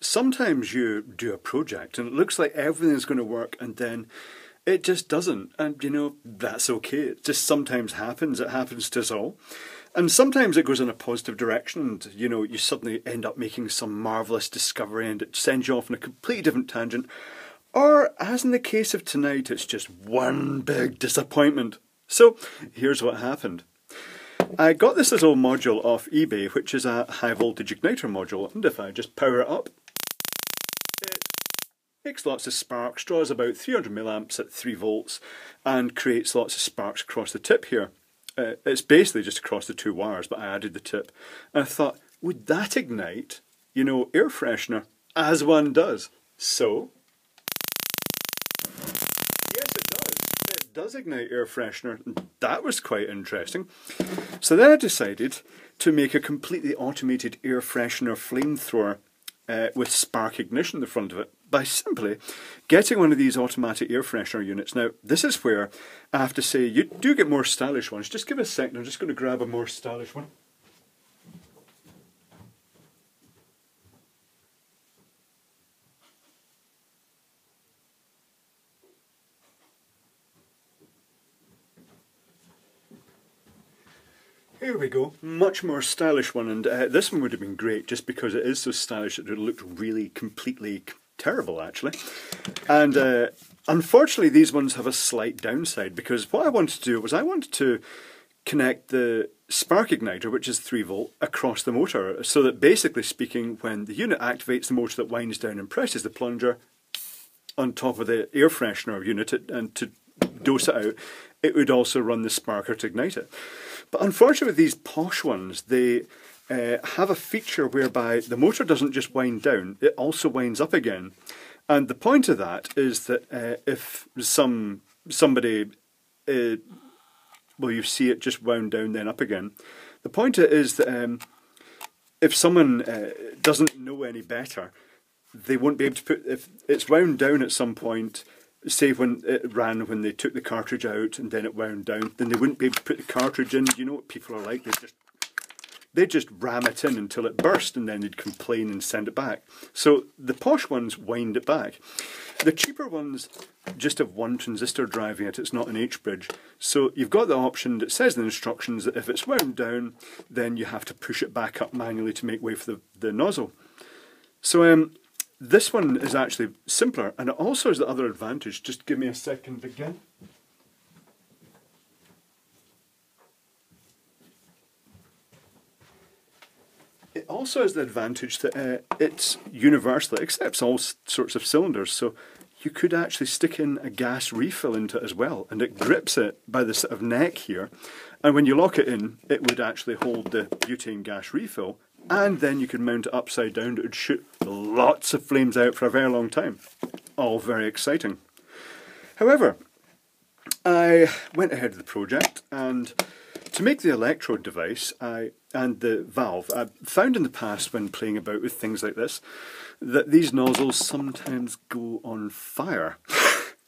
sometimes you do a project and it looks like everything's going to work and then it just doesn't, and you know, that's okay. It just sometimes happens. It happens to us all. And sometimes it goes in a positive direction and, you know, you suddenly end up making some marvellous discovery and it sends you off on a completely different tangent. Or, as in the case of tonight, it's just one big disappointment. So, here's what happened. I got this little module off eBay, which is a high voltage igniter module, and if I just power it up, it makes lots of sparks, draws about 300 milliamps at 3 volts, and creates lots of sparks across the tip here. It's basically just across the two wires, but I added the tip. And I thought, would that ignite, you know, air freshener, as one does? So, yes it does. It does ignite air freshener. That was quite interesting. So then I decided to make a completely automated air freshener flamethrower with spark ignition in the front of it, by simply getting one of these automatic air freshener units. Now, this is where I have to say you do get more stylish ones. Just give it a second, I'm just going to grab a more stylish one. Here we go, much more stylish one, and this one would have been great just because it is so stylish. It looked really completely terrible actually, and unfortunately these ones have a slight downside, because what I wanted to do was I wanted to connect the spark igniter, which is 3 volt, across the motor, so that basically speaking when the unit activates the motor that winds down and presses the plunger on top of the air freshener unit and to dose it out, it would also run the sparker to ignite it. But unfortunately with these posh ones, they have a feature whereby the motor doesn't just wind down, it also winds up again. And the point of that is that if somebody, well, you see it just wound down then up again. The point is that if someone doesn't know any better, they won't be able to put, if it's wound down at some point, say when it ran, when they took the cartridge out and then it wound down, then they wouldn't be able to put the cartridge in. You know what people are like, they just ram it in until it burst, and then they'd complain and send it back. So the posh ones wind it back. The cheaper ones just have one transistor driving it, it's not an H-bridge. So you've got the option that says in the instructions that if it's wound down, then you have to push it back up manually to make way for the nozzle. So this one is actually simpler, and it also has the other advantage. Just give me a second again. It also has the advantage that it's universal, it accepts all sorts of cylinders, so you could actually stick in a gas refill into it as well, and it grips it by the sort of neck here, and when you lock it in, it would actually hold the butane gas refill, and then you could mount it upside down. It would shoot lots of flames out for a very long time. All very exciting. However, I went ahead with the project, and to make the electrode device and the valve, I've found in the past when playing about with things like this that these nozzles sometimes go on fire.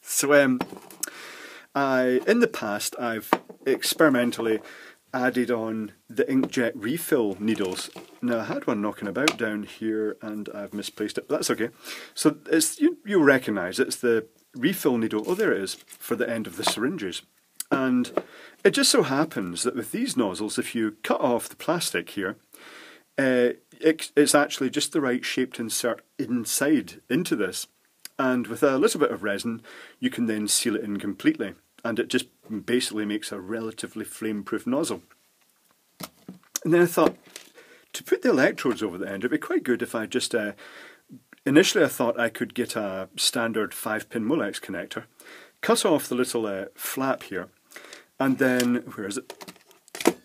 So in the past I've experimentally added on the inkjet refill needles. Now I had one knocking about down here and I've misplaced it, but that's okay. So it's, you recognise it's the refill needle, oh there it is, for the end of the syringes. And it just so happens that with these nozzles, if you cut off the plastic here, it's actually just the right shape to insert inside into this. And with a little bit of resin, you can then seal it in completely. And it just basically makes a relatively flame-proof nozzle. And then I thought, to put the electrodes over the end, it'd be quite good if I just... initially I thought I could get a standard 5-pin Molex connector, cut off the little flap here, and then, where is it,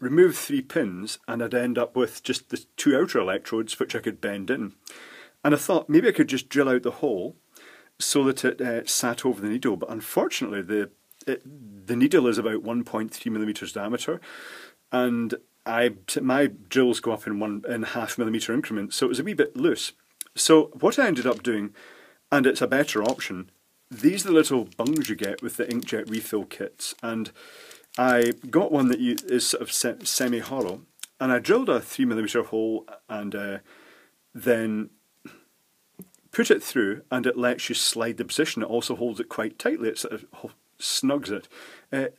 remove 3 pins, and I'd end up with just the 2 outer electrodes which I could bend in. And I thought maybe I could just drill out the hole so that it sat over the needle, but unfortunately the needle is about 1.3 millimeters diameter, and my drills go up in 1.5 millimeter increments, so it was a wee bit loose. So what I ended up doing, and it's a better option, these are the little bungs you get with the inkjet refill kits, and I got one that is sort of semi-hollow, and I drilled a 3 millimeter hole, and then put it through and it lets you slide the position. It also holds it quite tightly, it sort of snugs it.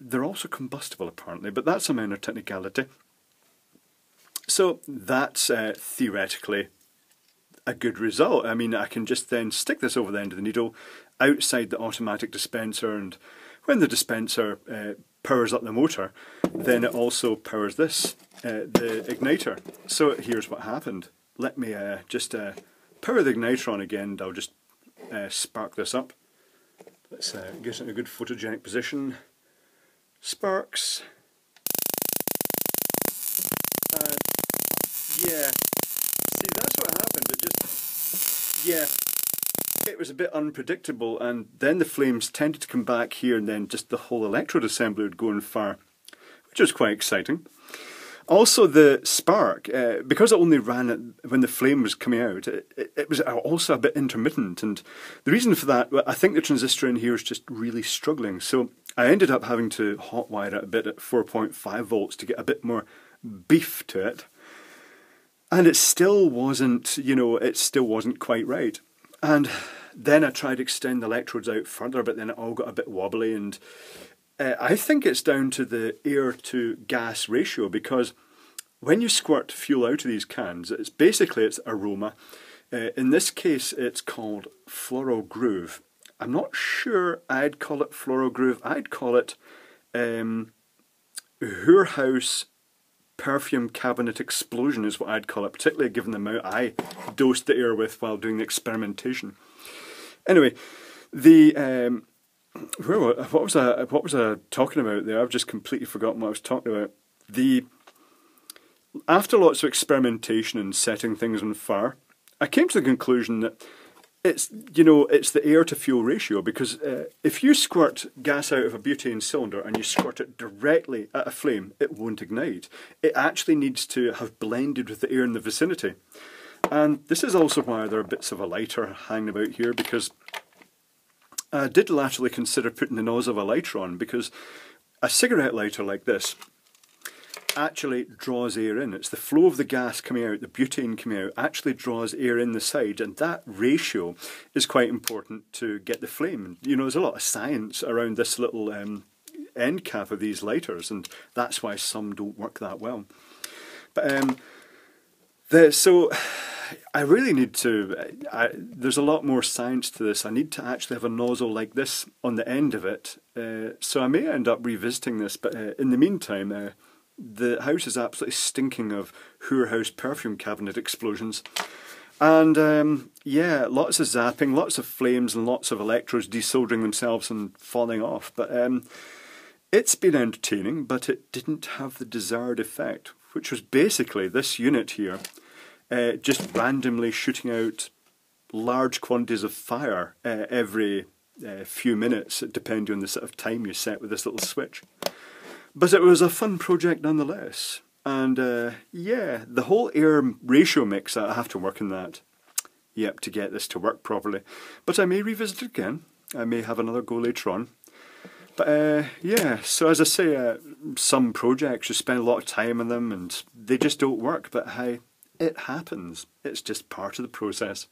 They're also combustible apparently, but that's a minor technicality. So that's theoretically a good result. I mean, I can just then stick this over the end of the needle outside the automatic dispenser, and when the dispenser powers up the motor, then it also powers this, the igniter. So here's what happened. Let me just power the igniter on again, and I'll just spark this up. Let's get it in a good photogenic position. Sparks. Yeah, see, that's what happened. It just, yeah, it was a bit unpredictable, and then the flames tended to come back here, and then just the whole electrode assembly would go on fire, which was quite exciting. Also, the spark, because it only ran when the flame was coming out, it was also a bit intermittent, and the reason for that, I think the transistor in here is just really struggling, so I ended up having to hotwire it a bit at 4.5 volts to get a bit more beef to it. And it still wasn't, you know, it still wasn't quite right. And then I tried to extend the electrodes out further, but then it all got a bit wobbly, and I think it's down to the air to gas ratio, because when you squirt fuel out of these cans, it's basically its aroma. In this case, it's called Florogroove. I'm not sure I'd call it Florogroove. I'd call it House Perfume Cabinet Explosion is what I'd call it, particularly given the amount I dosed the air with while doing the experimentation. Anyway, the what was I talking about there? I've just completely forgotten what I was talking about. After lots of experimentation and setting things on fire, I came to the conclusion that it's, you know, it's the air to fuel ratio, because if you squirt gas out of a butane cylinder and you squirt it directly at a flame, it won't ignite. It actually needs to have blended with the air in the vicinity. And this is also why there are bits of a lighter hanging about here, because I did latterly consider putting the nozzle of a lighter on, because a cigarette lighter like this actually draws air in. It's the flow of the gas coming out, the butane coming out, actually draws air in the side, and that ratio is quite important to get the flame. You know, there's a lot of science around this little end cap of these lighters, and that's why some don't work that well. But so I really need to, there's a lot more science to this. I need to actually have a nozzle like this on the end of it, so I may end up revisiting this, but in the meantime, the house is absolutely stinking of House Perfume Cabinet Explosions. And yeah, lots of zapping, lots of flames, and lots of electrodes desoldering themselves and falling off. But it's been entertaining, but it didn't have the desired effect, which was basically this unit here just randomly shooting out large quantities of fire every few minutes, depending on the sort of time you set with this little switch. But it was a fun project nonetheless, and yeah, the whole air ratio mix, I have to work on that, yep, to get this to work properly. But I may revisit it again, I may have another go later on. But yeah, so as I say, some projects, you spend a lot of time on them and they just don't work, but hey, it happens, it's just part of the process.